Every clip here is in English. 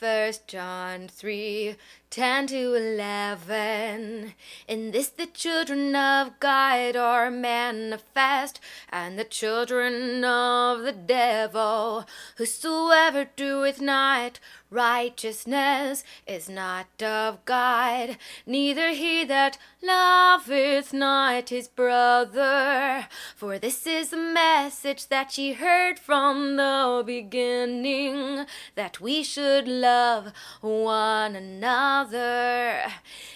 1 John 3:10-11. In this the children of God are manifest, and the children of the devil. Whosoever doeth not righteousness is not of God, neither he that loveth not his brother. For this is the message that ye heard from the beginning, that we should love one another.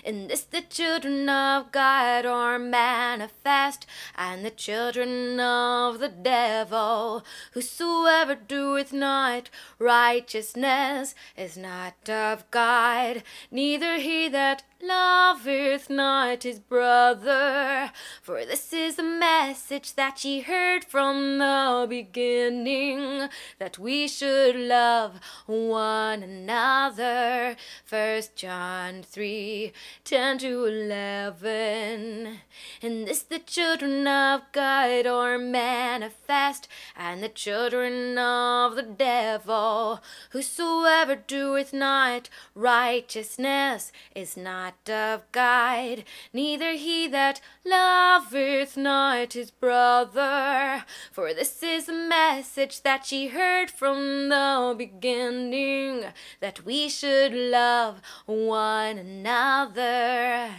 In this the children of God are manifest, and the children of the devil. Whosoever doeth not righteousness is not of God, neither he that loveth not his brother. For this is the message that ye heard from the beginning, that we should love one another. 1 John 3:10-11. In this the children of God are manifest, and the children of the devil. Whosoever doeth not righteousness is not of God, neither he that loveth not his brother. For this is the message that ye heard from the beginning, that we should love one another.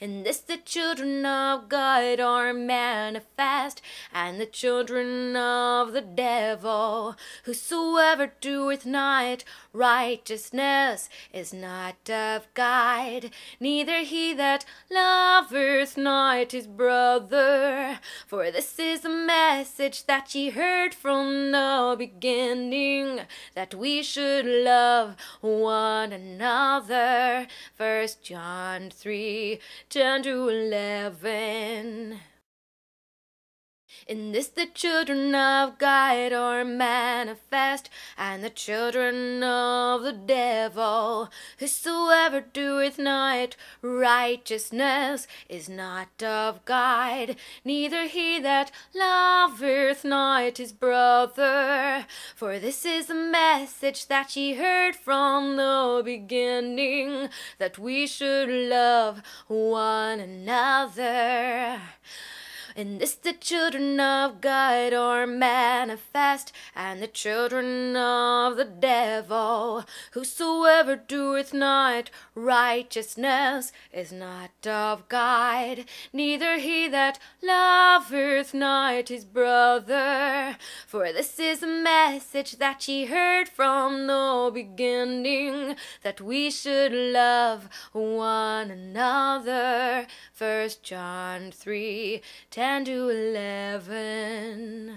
In this the children of God are manifest, and the children of the devil. Whosoever doeth not righteousness is not of God, neither he that loveth not his brother. For this is the message that ye heard from the beginning, that we should love one another. 1 John 3:10-11. In this the children of God are manifest, and the children of the devil. Whosoever doeth not righteousness is not of God, neither he that loveth not his brother. For this is the message that ye heard from the beginning, that we should love one another. In this the children of God are manifest, and the children of the devil. Whosoever doeth not righteousness is not of God, neither he that loveth not his brother. For this is the message that ye heard from the beginning, that we should love one another. 1 John 3:10-11.